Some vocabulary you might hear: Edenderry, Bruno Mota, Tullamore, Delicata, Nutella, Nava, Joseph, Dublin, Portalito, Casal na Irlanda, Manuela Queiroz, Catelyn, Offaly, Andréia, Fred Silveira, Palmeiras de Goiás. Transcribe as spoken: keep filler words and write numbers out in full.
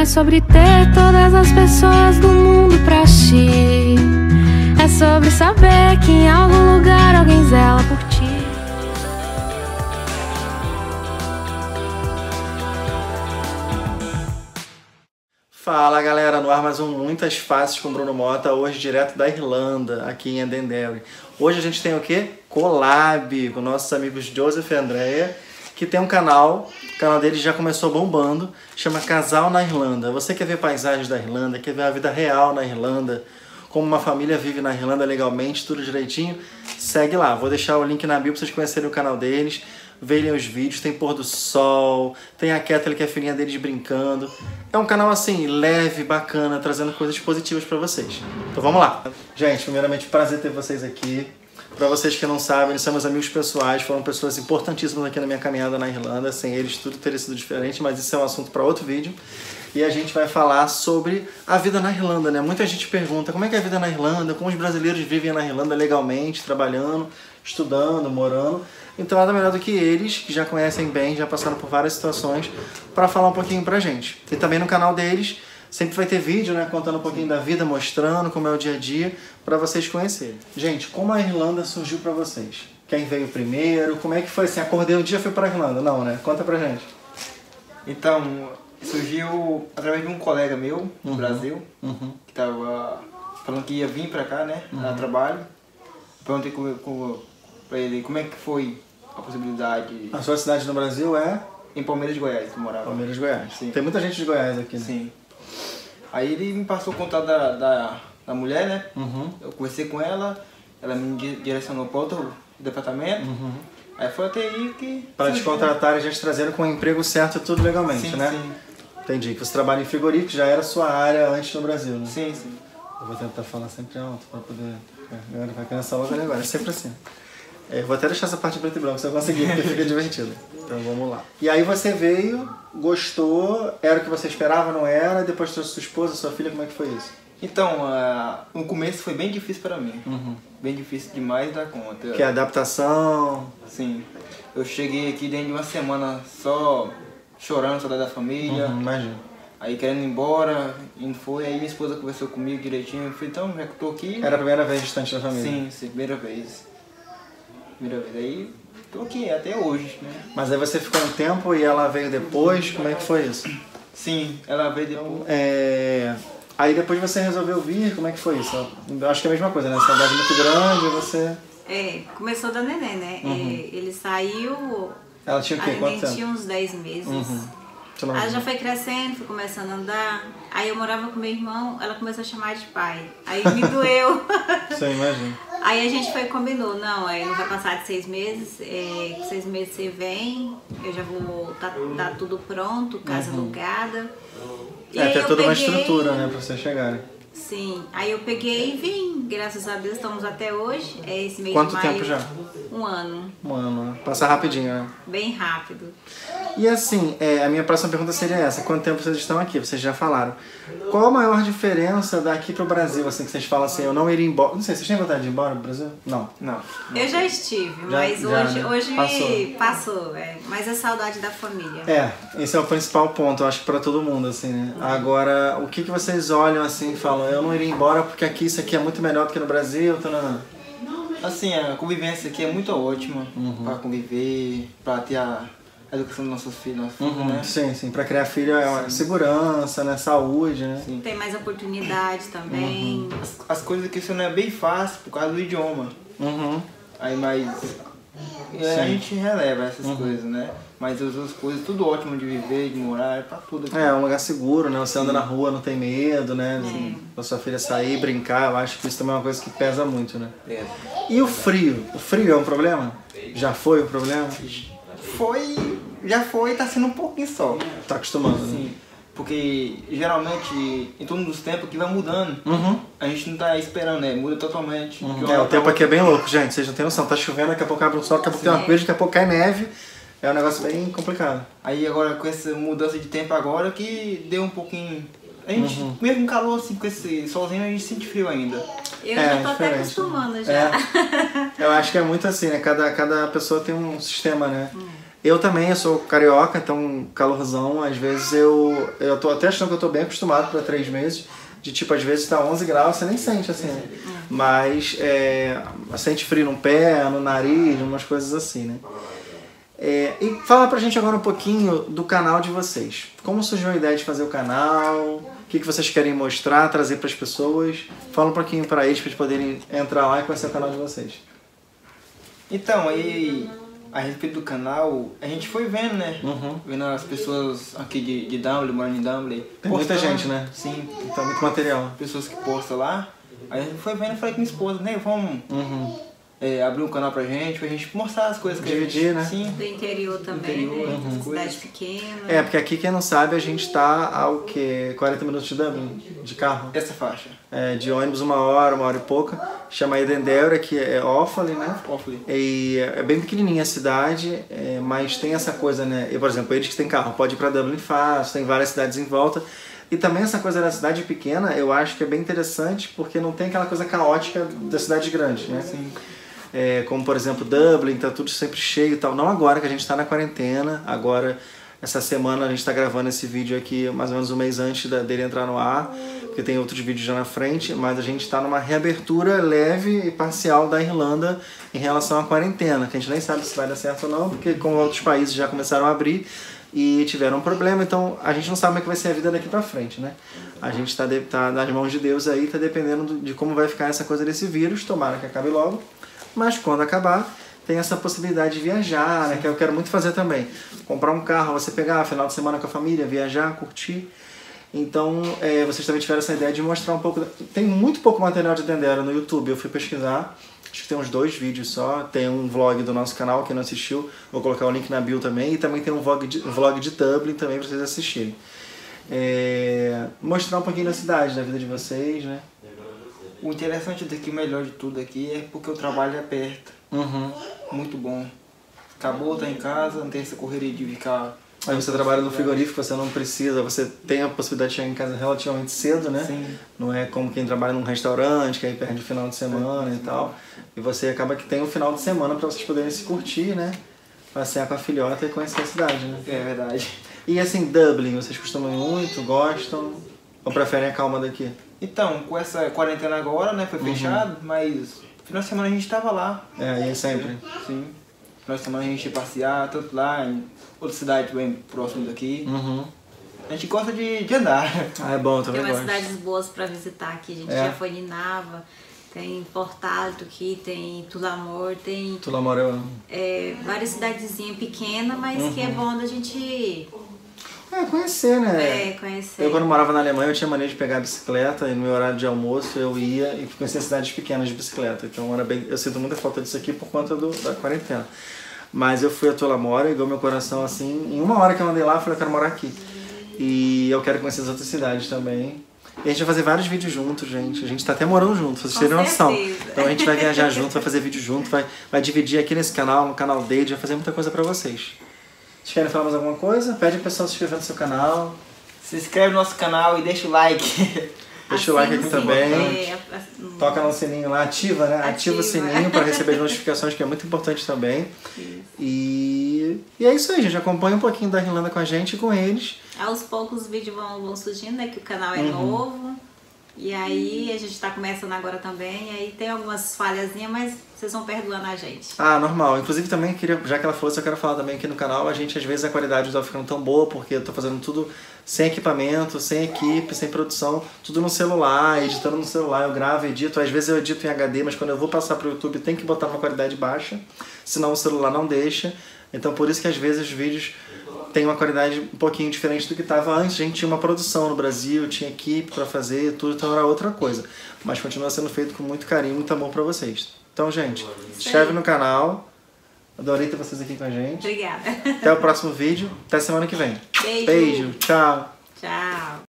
é sobre ter todas as pessoas do mundo pra ti. É sobre saber que em algum lugar alguém zela por ti. Fala galera, no ar mais um Muitas Faces com Bruno Mota, hoje direto da Irlanda, aqui em Edenderry. Hoje a gente tem o quê? Colab, com nossos amigos Joseph e Andréia, que tem um canal, o canal deles já começou bombando, chama Casal na Irlanda. Você quer ver paisagens da Irlanda, quer ver a vida real na Irlanda, como uma família vive na Irlanda legalmente, tudo direitinho, segue lá. Vou deixar o link na bio pra vocês conhecerem o canal deles, verem os vídeos, tem pôr do sol, tem a Catelyn, que é a filhinha deles, brincando. É um canal assim, leve, bacana, trazendo coisas positivas pra vocês. Então vamos lá. Gente, primeiramente, prazer ter vocês aqui. Pra vocês que não sabem, eles são meus amigos pessoais, foram pessoas importantíssimas aqui na minha caminhada na Irlanda. Sem eles tudo teria sido diferente, mas isso é um assunto para outro vídeo. E a gente vai falar sobre a vida na Irlanda, né? Muita gente pergunta como é que é a vida na Irlanda, como os brasileiros vivem na Irlanda legalmente, trabalhando, estudando, morando. Então nada melhor do que eles, que já conhecem bem, já passaram por várias situações, para falar um pouquinho pra gente. E também no canal deles sempre vai ter vídeo, né, contando um pouquinho da vida, mostrando como é o dia a dia, para vocês conhecerem. Gente, como a Irlanda surgiu para vocês? Quem veio primeiro? Como é que foi assim? Acordei um dia e fui pra Irlanda? Não, né? Conta pra gente. Então, surgiu através de um colega meu, no uhum. Brasil, uhum. que tava falando que ia vir pra cá, né, uhum. a trabalho. Perguntei com, com, pra ele como é que foi a possibilidade. A sua cidade no Brasil é? Em Palmeiras de Goiás, que eu morava. Palmeiras de Goiás. Sim. Tem muita gente de Goiás aqui, né? Sim. Aí ele me passou o contato da, da, da mulher, né? Uhum. Eu conversei com ela, ela me direcionou para outro departamento. Uhum. Aí foi até aí que... Para te contratar, né? E já te trazeram com o emprego certo, tudo legalmente, sim, né? Sim. Entendi. Que você trabalha em frigorífico, já era sua área antes no Brasil, né? Sim, sim. Eu vou tentar falar sempre alto para poder... Vai começar logo agora, é sempre assim. É, vou até deixar essa parte preto e branco, se eu conseguir, porque fica divertido. Então vamos lá. E aí você veio, gostou, era o que você esperava, não era? Depois trouxe sua esposa, sua filha, como é que foi isso? Então, uh, no começo foi bem difícil para mim. Uhum. Bem difícil demais da conta. Que é adaptação... Sim. Eu cheguei aqui dentro de uma semana só chorando, saudade da família. Uhum, imagina. Aí querendo ir embora, e foi, aí minha esposa conversou comigo direitinho, eu falei, então, já que tô aqui... Era a primeira vez distante da família? Sim, sim, primeira vez. Primeira vez, aí tô aqui até hoje, né? Mas aí você ficou um tempo e ela veio depois, como é que foi isso? Sim, ela veio depois. É... Aí depois você resolveu vir, como é que foi isso? Eu acho que é a mesma coisa, né? Essa idade muito grande, você... É, começou da neném, né? Uhum. Ele saiu... Ela tinha o quê? Quanto tempo? Ele tinha uns dez meses. Uhum. Ela já foi crescendo, foi começando a andar. Aí eu morava com meu irmão, ela começou a chamar de pai. Aí me doeu. Você imagina. Aí a gente foi combinou, não, aí não vai passar de seis meses, é, com seis meses você vem, eu já vou, tá, tá tudo pronto, casa uhum. alugada. E é, até toda peguei... uma estrutura, né, pra você chegar. Sim, aí eu peguei e vim, graças a Deus estamos até hoje, é esse mês Quanto de maio. Quanto tempo já? Um ano. Um ano, né? Passa rapidinho, né? Bem rápido. E assim, é, a minha próxima pergunta seria essa, quanto tempo vocês estão aqui? Vocês já falaram. Qual a maior diferença daqui pro Brasil, assim, que vocês falam assim, eu não iria embora, não sei, vocês têm vontade de ir embora pro Brasil? Não. Não. Eu já estive, já, mas já, hoje, né? hoje passou, passou é. Mas é saudade da família. É, esse é o principal ponto, eu acho, pra todo mundo, assim, né? Hum. Agora, o que que vocês olham, assim, e falam, eu não iria embora porque aqui isso aqui é muito melhor do que no Brasil, tô na... Assim, a convivência aqui é muito ótima uhum. pra conviver, pra ter a educação dos nossos filhos, nossos uhum. filhos, né? Sim, sim, pra criar filho é uma segurança, né? Saúde, né? Sim. Tem mais oportunidade também. Uhum. As, as coisas aqui isso não é bem fácil por causa do idioma. Uhum. Aí, mas... É, a gente releva essas uhum. coisas, né? Mas as outras coisas, tudo ótimo de viver, de morar, é pra tudo aqui. É, é um lugar seguro, né? Você Sim. anda na rua, não tem medo, né? Pra sua filha sair, brincar, eu acho que isso também é uma coisa que pesa muito, né? É. E o frio? O frio é um problema? Já foi o problema? Foi, já foi, tá sendo um pouquinho só. Tá acostumando, Sim. né? Porque geralmente, em todos os tempos que vai mudando, uhum. a gente não tá esperando, né? Muda totalmente. Uhum. É, o tempo aqui é bem louco, gente, vocês não tem noção. Tá chovendo, daqui a pouco abre o sol, daqui a pouco Sim. tem uma coisa, daqui a pouco cai neve. É um negócio bem complicado. Aí agora com essa mudança de tempo agora que deu um pouquinho... A gente, uhum. mesmo calor assim, com esse solzinho, a gente sente frio ainda. Eu é, já tô até acostumando já. É. Eu acho que é muito assim, né? Cada, cada pessoa tem um sistema, né? Hum. Eu também, eu sou carioca, então calorzão, às vezes eu... Eu tô até achando que eu tô bem acostumado para três meses, de tipo, às vezes tá onze graus, você nem sente, assim, né? Mas é, sente frio no pé, no nariz, umas coisas assim, né? É, e fala pra gente agora um pouquinho do canal de vocês. Como surgiu a ideia de fazer o canal? O que, que vocês querem mostrar, trazer pras pessoas? Fala um pouquinho pra eles, pra eles poderem entrar lá e conhecer o canal de vocês. Então, aí... A respeito do canal, a gente foi vendo, né? Uhum. Vendo as pessoas aqui de, de Dublin, morando em Dublin. Tem muita gente, né? Sim. Então, muito material. Pessoas que postam lá. Aí a gente foi vendo e falei com minha esposa, né? Vamos uhum. é, abrir um canal pra gente, pra gente mostrar as coisas que dividir, a gente... Dividir, né? Sim. Do interior também, do interior, né? Uhum. Cidade pequena. É, porque aqui, quem não sabe, a gente tá ao quê? quarenta minutos de Dublin, de carro. Essa faixa. É, de ônibus uma hora, uma hora e pouca. Chama Edenderry, que é Offaly, né? Offaly. E é bem pequenininha a cidade, é, mas tem essa coisa, né? Eu, por exemplo, eles que tem carro, pode ir pra Dublin fácil, tem várias cidades em volta. E também essa coisa da cidade pequena, eu acho que é bem interessante, porque não tem aquela coisa caótica da cidade grande, né? Sim. É, como, por exemplo, Dublin, tá tudo sempre cheio e tal. Não agora, que a gente tá na quarentena, agora... Essa semana a gente está gravando esse vídeo aqui mais ou menos um mês antes da, dele entrar no ar, porque tem outros vídeos já na frente, mas a gente está numa reabertura leve e parcial da Irlanda em relação à quarentena, que a gente nem sabe se vai dar certo ou não, porque como outros países já começaram a abrir e tiveram um problema, então a gente não sabe como é que vai ser a vida daqui para frente, né? A gente está tá nas mãos de Deus aí, está dependendo de como vai ficar essa coisa desse vírus, tomara que acabe logo, mas quando acabar... Tem essa possibilidade de viajar, né? Que eu quero muito fazer também. Comprar um carro, você pegar final de semana com a família, viajar, curtir. Então, é, vocês também tiveram essa ideia de mostrar um pouco... Tem muito pouco material de Edenderry no YouTube, eu fui pesquisar. Acho que tem uns dois vídeos só. Tem um vlog do nosso canal, quem não assistiu, vou colocar o link na bio também. E também tem um vlog de, um vlog de Dublin também pra vocês assistirem. É, mostrar um pouquinho da cidade, da vida de vocês, né? O interessante daqui, o melhor de tudo aqui, é porque o trabalho é perto. Uhum. Muito bom. Acabou, tá em casa, não tem essa correria de ficar... Aí você trabalha no frigorífico, você não precisa, você tem a possibilidade de chegar em casa relativamente cedo, né? Sim. Não é como quem trabalha num restaurante, que aí perde o final de semana é. e tal. E você acaba que tem o final de semana pra vocês poderem se curtir, né? Passear com a filhota e conhecer a cidade, né? É verdade. E assim, Dublin, vocês costumam muito, gostam? Ou preferem a calma daqui? Então, com essa quarentena agora, né? Foi fechado, uhum. mas... Final de semana a gente estava lá. É, e sempre? Sim. Final de semana a gente ia passear, tanto lá em outra cidade bem próxima daqui. Uhum. A gente gosta de, de andar. Ah, é bom, também gosto. Tem umas cidades boas para visitar aqui. A gente é. já foi em Nava, tem Portalito aqui, tem Tullamore, tem... Tullamore eu amo. É, várias cidadezinhas pequenas, mas uhum. que é bom da gente ir. É, conhecer, né? É, conhecer. Eu, quando morava na Alemanha, eu tinha mania de pegar a bicicleta e no meu horário de almoço eu ia e conhecia cidades pequenas de bicicleta. Então era bem... eu sinto muita falta disso aqui por conta do, da quarentena. Mas eu fui a Tullamore e ganhou meu coração assim. Em uma hora que eu andei lá, eu falei, eu quero morar aqui. E eu quero conhecer as outras cidades também. E a gente vai fazer vários vídeos juntos, gente. A gente tá até morando junto, vocês terem noção. Então a gente vai viajar junto, vai fazer vídeo junto, vai, vai dividir aqui nesse canal, no canal dele, vai fazer muita coisa pra vocês. Vocês querem falar mais alguma coisa? Pede pro pessoal se inscrever no seu canal. Se inscreve no nosso canal e deixa o like. Deixa o like aqui também. Toca no sininho lá, ativa, né? Ativa, ativa o sininho para receber as notificações, que é muito importante também. E... e é isso aí, gente. Acompanha um pouquinho da Irlanda com a gente e com eles. Aos poucos os vídeos vão, vão surgindo, né? Que o canal é uhum. novo. E aí a gente está começando agora também, e aí tem algumas falhazinhas, mas vocês vão perdoando a gente. Ah, normal. Inclusive também, queria, já que ela falou, eu quero falar também aqui no canal, a gente às vezes a qualidade não tá ficando tão boa, porque eu tô fazendo tudo sem equipamento, sem equipe, sem produção, tudo no celular, editando no celular, eu gravo, edito, às vezes eu edito em H D, mas quando eu vou passar pro YouTube tem que botar uma qualidade baixa, senão o celular não deixa. Então por isso que às vezes os vídeos tem uma qualidade um pouquinho diferente do que estava antes. A gente tinha uma produção no Brasil, tinha equipe para fazer, tudo, então era outra coisa. Mas continua sendo feito com muito carinho, muito amor para vocês. Então, gente, se inscreve no canal. Adorei ter vocês aqui com a gente. Obrigada. Até o próximo vídeo. Até semana que vem. Beijo. Beijo. Tchau. Tchau.